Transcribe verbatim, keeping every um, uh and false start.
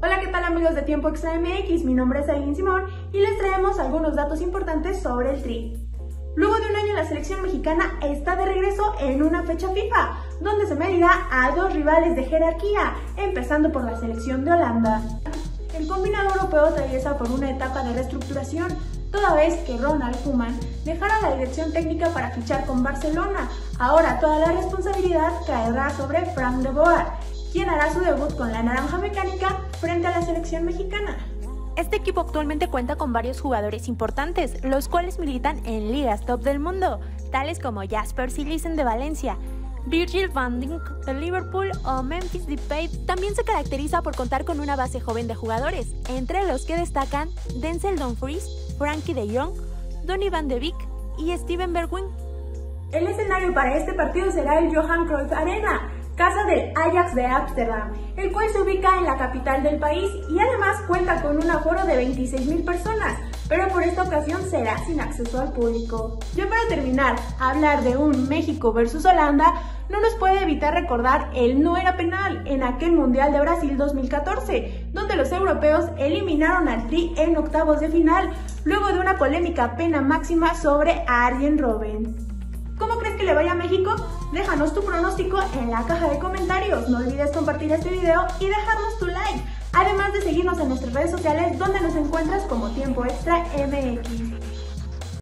Hola, ¿qué tal amigos de Tiempo Extra M X? Mi nombre es Aileen Simón y les traemos algunos datos importantes sobre el Tri. Luego de un año la selección mexicana está de regreso en una fecha FIFA, donde se medirá a dos rivales de jerarquía, empezando por la selección de Holanda. El combinado europeo atraviesa por una etapa de reestructuración, toda vez que Ronald Koeman dejara la dirección técnica para fichar con Barcelona. Ahora toda la responsabilidad caerá sobre Frank de Boer, quien hará su debut con la Naranja Mecánica frente a la selección mexicana. Este equipo actualmente cuenta con varios jugadores importantes, los cuales militan en ligas top del mundo, tales como Jasper Cillessen de Valencia, Virgil van Dijk de Liverpool o Memphis Depay. También se caracteriza por contar con una base joven de jugadores, entre los que destacan Denzel Dumfries, Frankie De Jong, Donny van de Beek y Steven Bergwijn. El escenario para este partido será el Johan Cruyff Arena, casa del Ajax de Ámsterdam, el cual se ubica en la capital del país y además cuenta con un aforo de veintiséis mil personas, pero por esta ocasión será sin acceso al público. Ya para terminar, hablar de un México versus Holanda no nos puede evitar recordar el no era penal en aquel Mundial de Brasil dos mil catorce, donde los europeos eliminaron al Tri en octavos de final, luego de una polémica pena máxima sobre Arjen Robben. ¿Cómo crees que le vaya a México? Déjanos tu pronóstico en la caja de comentarios. No olvides compartir este video y dejarnos tu like, además de seguirnos en nuestras redes sociales donde nos encuentras como Tiempo Extra M X.